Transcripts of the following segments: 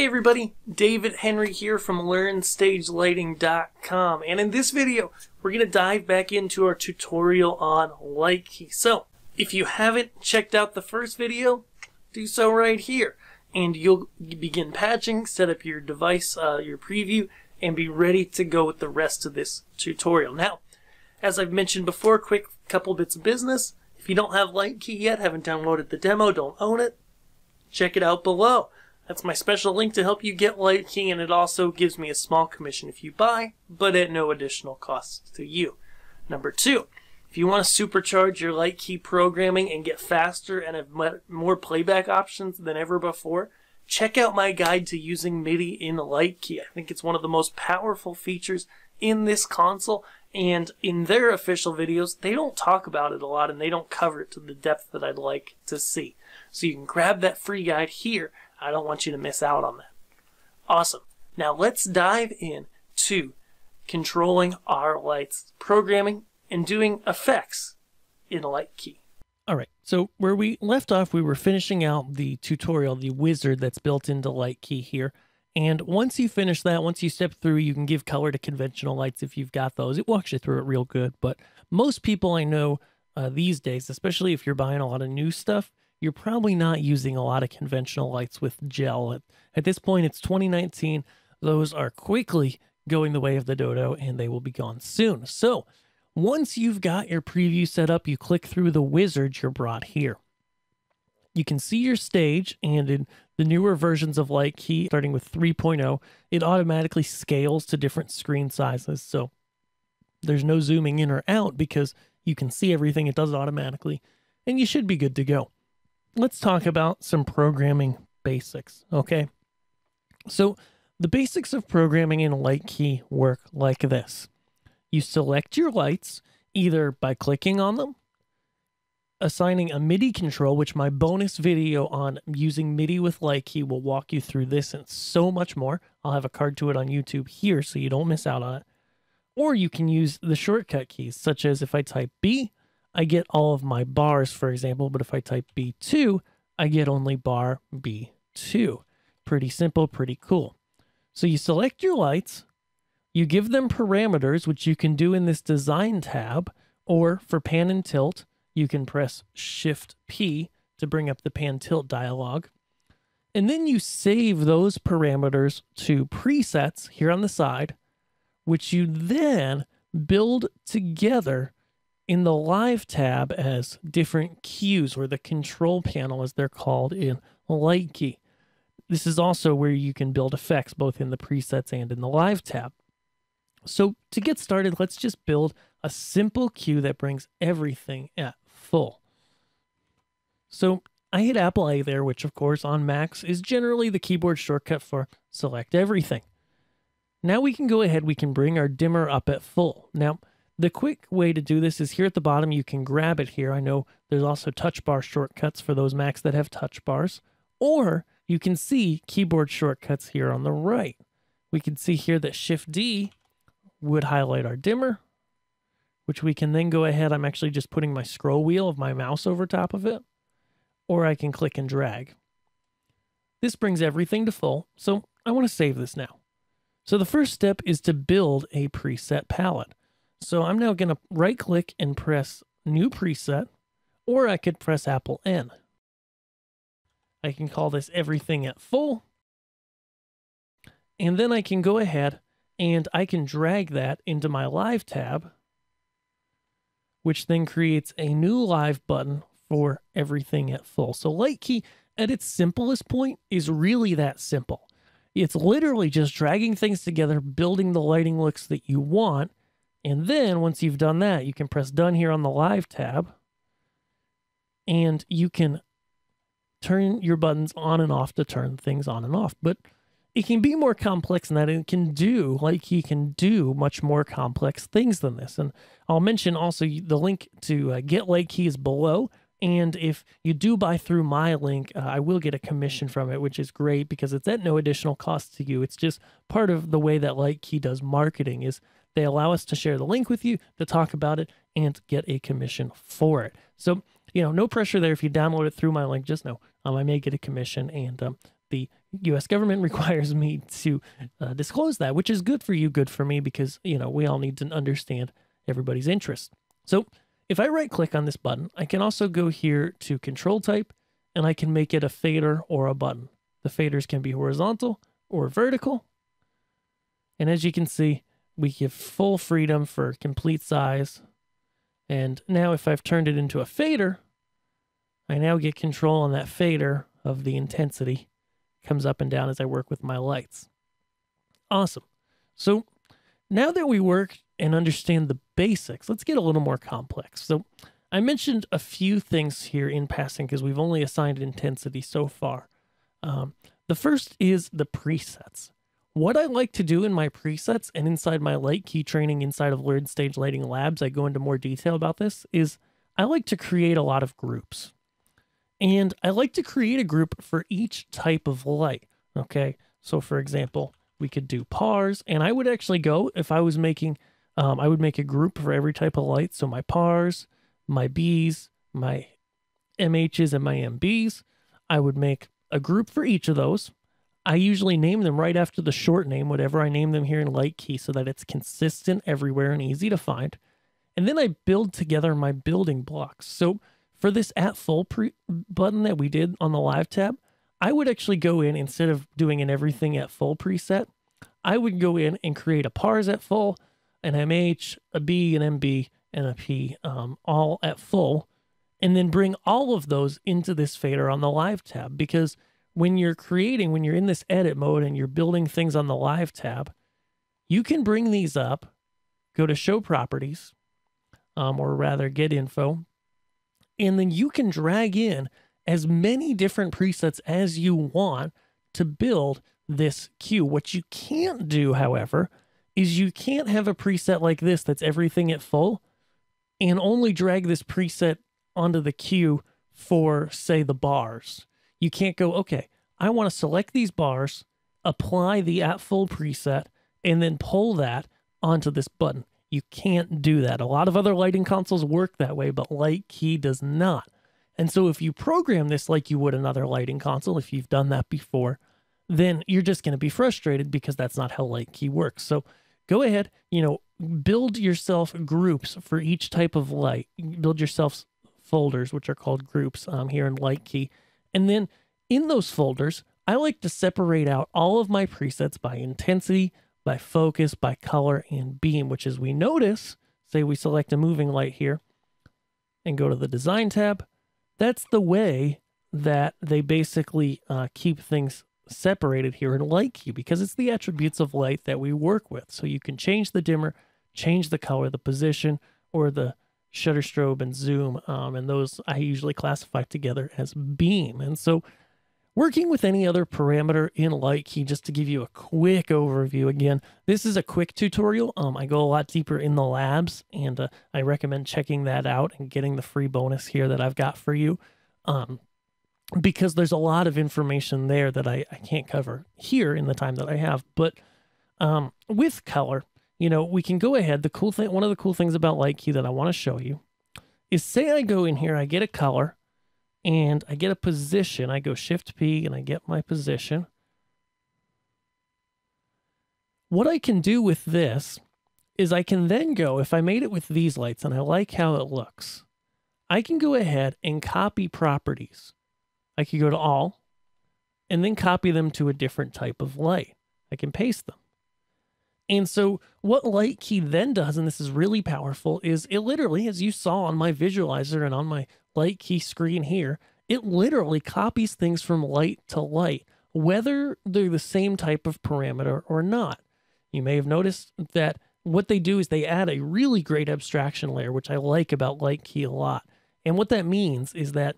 Hey everybody, David Henry here from LearnStageLighting.com, and in this video we're going to dive back into our tutorial on LightKey. So if you haven't checked out the first video, do so right here and you'll begin patching, set up your device, your preview, and be ready to go with the rest of this tutorial. Now, as I've mentioned before, quick couple bits of business. If you don't have LightKey yet, haven't downloaded the demo, don't own it, check it out below. That's my special link to help you get LightKey, and it also gives me a small commission if you buy, but at no additional cost to you. Number two, if you want to supercharge your LightKey programming and get faster and have more playback options than ever before, check out my guide to using MIDI in LightKey. I think it's one of the most powerful features in this console, and in their official videos, they don't talk about it a lot and they don't cover it to the depth that I'd like to see. So you can grab that free guide here. I don't want you to miss out on that. Awesome. Now let's dive in to controlling our lights, programming, and doing effects in LightKey. All right, so where we left off, we were finishing out the tutorial, the wizard that's built into LightKey here. And once you finish that, once you step through, you can give color to conventional lights if you've got those. It walks you through it real good, but most people I know these days, especially if you're buying a lot of new stuff, you're probably not using a lot of conventional lights with gel. At this point, it's 2019. Those are quickly going the way of the dodo, and they will be gone soon. So once you've got your preview set up, you click through the wizard you're brought here. You can see your stage, and in the newer versions of LightKey, starting with 3.0, it automatically scales to different screen sizes. So there's no zooming in or out because you can see everything. It does it automatically, and you should be good to go. Let's talk about some programming basics, okay? So the basics of programming in LightKey work like this. You select your lights either by clicking on them, assigning a MIDI control, which my bonus video on using MIDI with LightKey will walk you through this and so much more. I'll have a card to it on YouTube here so you don't miss out on it. Or you can use the shortcut keys, such as if I type B, I get all of my bars, for example, but if I type B2, I get only bar B2. Pretty simple, pretty cool. So you select your lights, you give them parameters, which you can do in this design tab, or for pan and tilt, you can press Shift P to bring up the pan tilt dialog. And then you save those parameters to presets here on the side, which you then build together in the live tab as different cues, or the control panel as they're called in LightKey. This is also where you can build effects both in the presets and in the live tab. So to get started, let's just build a simple cue that brings everything at full. So I hit Apple A there, which of course on Macs is generally the keyboard shortcut for select everything. Now we can go ahead, we can bring our dimmer up at full. Now, the quick way to do this is here at the bottom, you can grab it here. I know there's also touch bar shortcuts for those Macs that have touch bars, or you can see keyboard shortcuts here on the right. We can see here that Shift D would highlight our dimmer, which we can then go ahead. I'm actually just putting my scroll wheel of my mouse over top of it, or I can click and drag. This brings everything to full, so I want to save this now. So the first step is to build a preset palette. So I'm now going to right click and press new preset, or I could press Apple N. I can call this everything at full. And then I can go ahead and I can drag that into my live tab, which then creates a new live button for everything at full. So LightKey at its simplest point is really that simple. It's literally just dragging things together, building the lighting looks that you want. And then once you've done that, you can press done here on the live tab, and you can turn your buttons on and off to turn things on and off. But it can be more complex than that. It can do, LightKey can do much more complex things than this. And I'll mention also the link to get LightKey is below. And if you do buy through my link, I will get a commission from it, which is great because it's at no additional cost to you. It's just part of the way that LightKey does marketing is they allow us to share the link with you to talk about it and get a commission for it. So, you know, no pressure there. If you download it through my link, just know I may get a commission, and the U.S. government requires me to disclose that, which is good for you, good for me, because, you know, we all need to understand everybody's interests. So if I right click on this button, I can also go here to control type, and I can make it a fader or a button. The faders can be horizontal or vertical. And as you can see, we give full freedom for complete size. And now if I've turned it into a fader, I now get control on that fader of the intensity. It comes up and down as I work with my lights. Awesome. So now that we work and understand the basics, let's get a little more complex. So I mentioned a few things here in passing because we've only assigned intensity so far. The first is the presets. What I like to do in my presets and inside my LightKey training inside of Learn Stage Lighting Labs, I go into more detail about this, is I like to create a lot of groups. And I like to create a group for each type of light, okay? So for example, we could do pars, and I would actually go, if I was making, I would make a group for every type of light. So my pars, my Bs, my MHs, and my MBs. I would make a group for each of those. I usually name them right after the short name, whatever I name them here in LightKey, so that it's consistent everywhere and easy to find. And then I build together my building blocks. So for this at full button that we did on the live tab, I would actually go in, instead of doing an everything at full preset, I would go in and create a pars at full, an MH, a B, an MB, and a P, all at full, and then bring all of those into this fader on the live tab, because when you're creating, when you're in this edit mode and you're building things on the live tab, you can bring these up, go to show properties, or rather get info, and then you can drag in as many different presets as you want to build this cue. What you can't do, however, is you can't have a preset like this that's everything at full and only drag this preset onto the cue for, say, the bars. You can't go, okay, I want to select these bars, apply the at full preset, and then pull that onto this button. You can't do that. A lot of other lighting consoles work that way, but LightKey does not. And so if you program this like you would another lighting console, if you've done that before, then you're just going to be frustrated because that's not how LightKey works. So go ahead, you know, build yourself groups for each type of light. Build yourself folders, which are called groups here in LightKey. And then in those folders, I like to separate out all of my presets by intensity, by focus, by color, and beam, which as we notice, say we select a moving light here and go to the design tab. That's the way that they basically keep things separated here in LightKey, because it's the attributes of light that we work with. So you can change the dimmer, change the color, the position, or the shutter strobe and zoom, and those I usually classify together as beam. And so working with any other parameter in LightKey, just to give you a quick overview again, this is a quick tutorial. I go a lot deeper in the labs, and I recommend checking that out and getting the free bonus here that I've got for you, because there's a lot of information there that I can't cover here in the time that I have. But with color, you know, we can go ahead. The cool thing, one of the cool things about LightKey that I want to show you is, say I go in here, I get a color and I get a position. I go Shift P and I get my position. What I can do with this is I can then go, if I made it with these lights and I like how it looks, I can go ahead and copy properties. I could go to all and then copy them to a different type of light. I can paste them. And so what LightKey then does, and this is really powerful, is it literally, as you saw on my visualizer and on my LightKey screen here, it literally copies things from light to light, whether they're the same type of parameter or not. You may have noticed that what they do is they add a really great abstraction layer, which I like about LightKey a lot. And what that means is that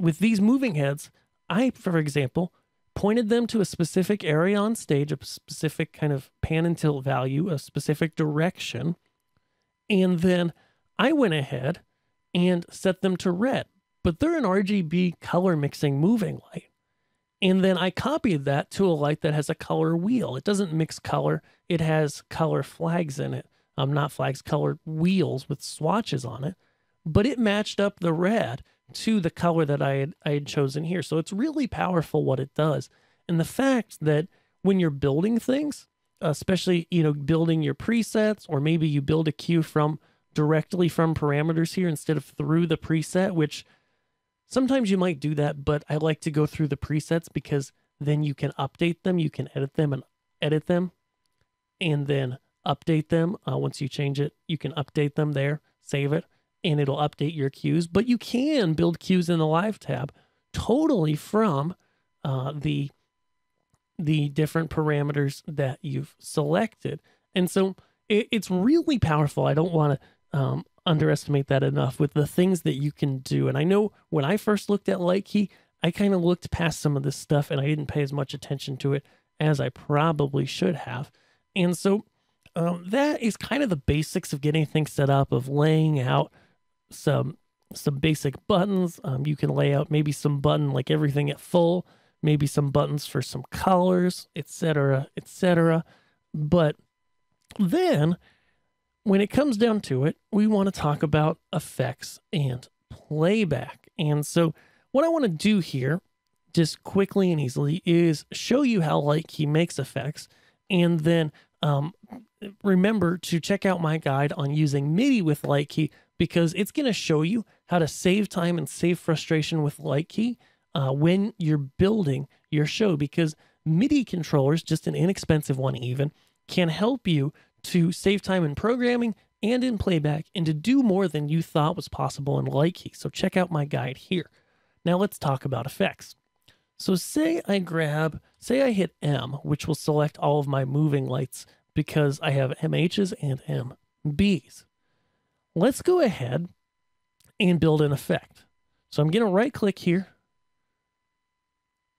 with these moving heads, I, for example, pointed them to a specific area on stage, a specific kind of pan and tilt value, a specific direction. And then I went ahead and set them to red, but they're an RGB color mixing moving light. And then I copied that to a light that has a color wheel. It doesn't mix color. It has color flags in it. Not flags, colored wheels with swatches on it, but it matched up the red to the color that I had chosen here. So it's really powerful what it does. And the fact that when you're building things, especially, you know, building your presets, or maybe you build a cue from directly from parameters here instead of through the preset, which sometimes you might do that, but I like to go through the presets because then you can update them, you can edit them and then update them. Once you change it, you can update them there, save it, and it'll update your cues. But you can build cues in the live tab totally from the different parameters that you've selected. And so it's really powerful. I don't want to underestimate that enough with the things that you can do. And I know when I first looked at LightKey, I kind of looked past some of this stuff and I didn't pay as much attention to it as I probably should have. And so that is kind of the basics of getting things set up, of laying out some basic buttons. You can lay out maybe some button like everything at full, maybe some buttons for some colors, etc., etc. But then when it comes down to it, we want to talk about effects and playback. And so what I want to do here, just quickly and easily, is show you how LightKey makes effects, and then remember to check out my guide on using MIDI with LightKey, because it's going to show you how to save time and save frustration with LightKey when you're building your show, because MIDI controllers, just an inexpensive one even, can help you to save time in programming and in playback and to do more than you thought was possible in LightKey. So check out my guide here. Now let's talk about effects. So say I hit M, which will select all of my moving lights because I have MHs and MBs. Let's go ahead and build an effect. So I'm going to right click here,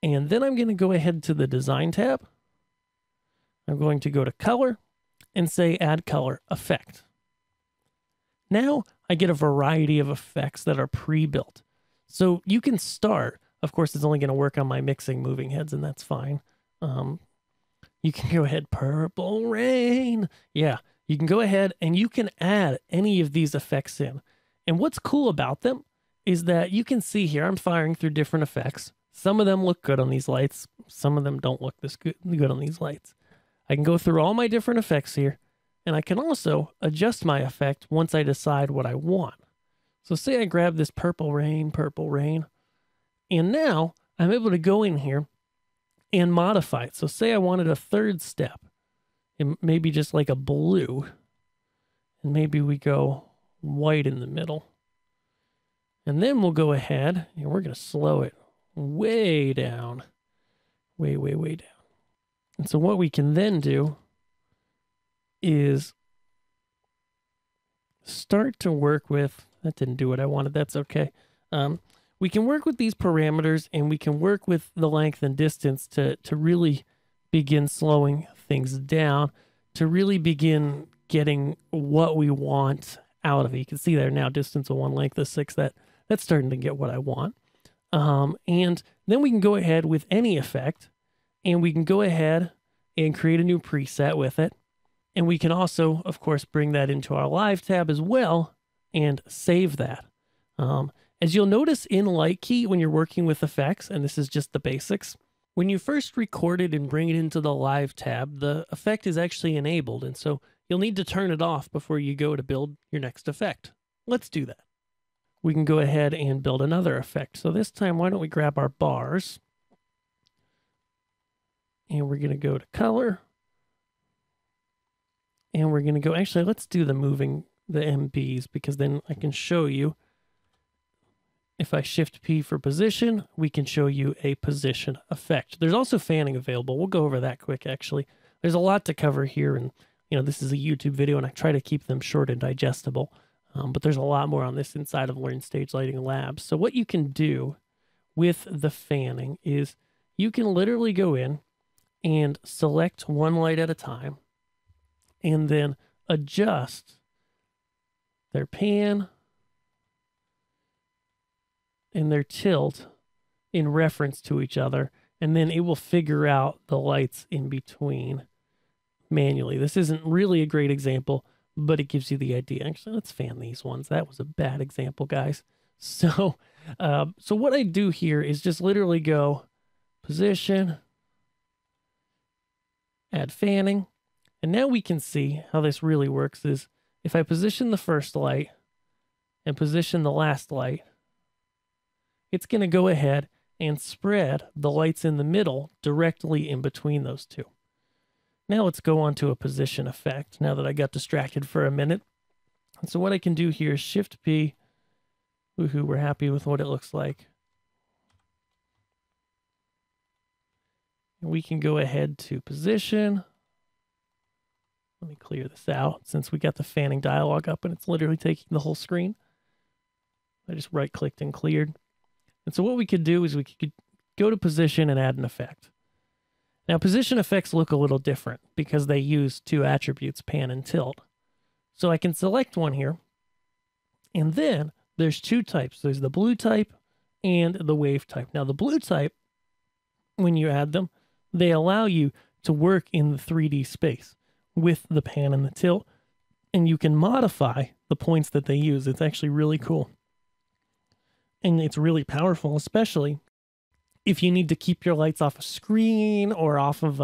and then I'm going to go ahead to the design tab. I'm going to go to color and say add color effect. Now I get a variety of effects that are pre-built. So you can start, of course, it's only going to work on my mixing moving heads, and that's fine. You can go ahead, purple rain. Yeah, you can go ahead and you can add any of these effects in. And what's cool about them is that you can see here, I'm firing through different effects. Some of them look good on these lights. Some of them don't look this good on these lights. I can go through all my different effects here, and I can also adjust my effect once I decide what I want. So say I grab this purple rain, and now I'm able to go in here and modify it. So say I wanted a third step, and maybe just like a blue, and maybe we go white in the middle. And then we'll go ahead, and we're going to slow it way down, way down. And so what we can then do is start to work with, that didn't do what I wanted, that's okay. We can work with these parameters, and we can work with the length and distance to really begin slowing things down, to really begin getting what we want out of it. You can see there now, distance of 1, length of 6, that's starting to get what I want. And then we can go ahead with any effect, and we can go ahead and create a new preset with it. And we can also, of course, bring that into our live tab as well and save that. As you'll notice in LightKey, when you're working with effects, and this is just the basics, when you first record it and bring it into the live tab, the effect is actually enabled. And so you'll need to turn it off before you go to build your next effect. Let's do that. We can go ahead and build another effect. So this time, why don't we grab our bars? And we're going to go to color. And we're going to go, actually, let's do the moving, the MBs, because then I can show you, if I shift P for position, we can show you a position effect. There's also fanning available. We'll go over that quick, actually. There's a lot to cover here, and you know, this is a YouTube video, and I try to keep them short and digestible. But there's a lot more on this inside of Learn Stage Lighting Labs. So what you can do with the fanning is you can literally go in and select one light at a time and then adjust their pan and their tilt in reference to each other, and then it will figure out the lights in between manually. This isn't really a great example, but it gives you the idea. Actually, let's fan these ones. That was a bad example, guys. So what I do here is just literally go position, add fanning. And now we can see how this really works is if I position the first light and position the last light, it's going to go ahead and spread the lights in the middle directly in between those two. Now let's go on to a position effect now that I got distracted for a minute. And so what I can do here is Shift P. Woohoo, we're happy with what it looks like. And we can go ahead to position. Let me clear this out since we got the fanning dialog up and it's literally taking the whole screen. I just right clicked and cleared. And so what we could do is we could go to position and add an effect. Now position effects look a little different because they use two attributes, pan and tilt. So I can select one here. And then there's two types. There's the blue type and the wave type. Now the blue type, when you add them, they allow you to work in the 3D space with the pan and the tilt, and you can modify the points that they use. It's actually really cool. And it's really powerful, especially if you need to keep your lights off a screen or off of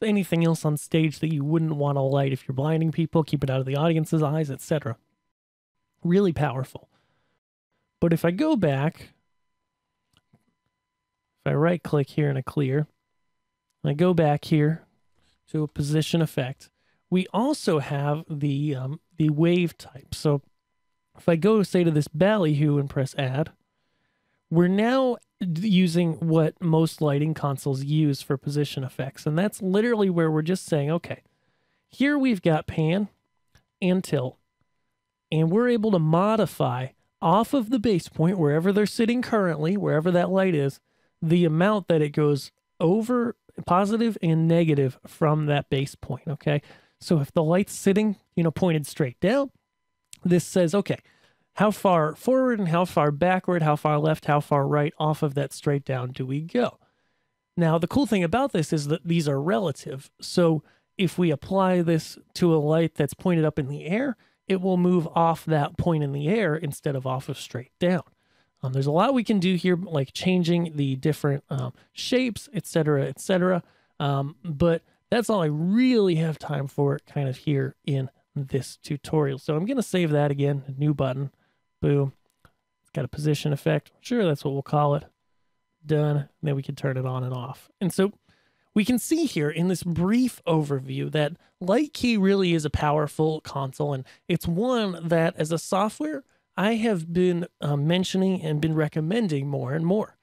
anything else on stage that you wouldn't want to light if you're blinding people, keep it out of the audience's eyes, etc. Really powerful. But if I go back, if I right click here in a clear, and I go back here to a position effect, we also have the wave type. So if I go, say, to this ballyhoo and press add, we're now using what most lighting consoles use for position effects. And that's literally where we're just saying, okay, here we've got pan and tilt, and we're able to modify off of the base point, wherever they're sitting currently, wherever that light is, the amount that it goes over positive and negative from that base point, okay? So if the light's sitting, you know, pointed straight down, this says, okay, how far forward and how far backward, how far left, how far right off of that straight down do we go? Now, the cool thing about this is that these are relative. So if we apply this to a light that's pointed up in the air, it will move off that point in the air instead of off of straight down. There's a lot we can do here, like changing the different shapes, etc., etc. But that's all I really have time for kind of here in this tutorial. So I'm going to save that again, a new button, boom. It's got a position effect. Sure, that's what we'll call it. Done. And then we can turn it on and off. And so we can see here in this brief overview that LightKey really is a powerful console, and it's one that as a software I have been mentioning and been recommending more and more.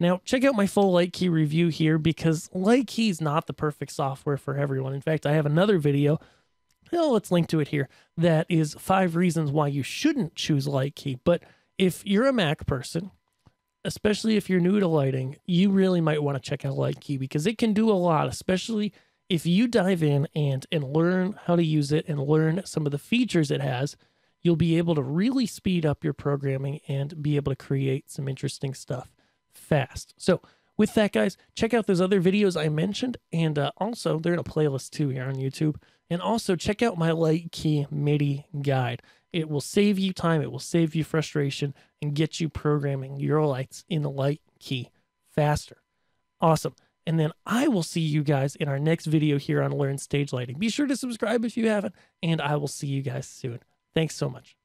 Now, check out my full LightKey review here because LightKey is not the perfect software for everyone. In fact, I have another video, well, let's link to it here, that is 5 reasons why you shouldn't choose LightKey. But if you're a Mac person, especially if you're new to lighting, you really might want to check out LightKey because it can do a lot, especially if you dive in and learn how to use it and learn some of the features it has. You'll be able to really speed up your programming and be able to create some interesting stuff fast. So with that, guys, check out those other videos I mentioned. And also, they're in a playlist too here on YouTube. And also, check out my LightKey MIDI guide. It will save you time, it will save you frustration, and get you programming your lights in LightKey faster. Awesome. And then I will see you guys in our next video here on Learn Stage Lighting. Be sure to subscribe if you haven't, and I will see you guys soon. Thanks so much.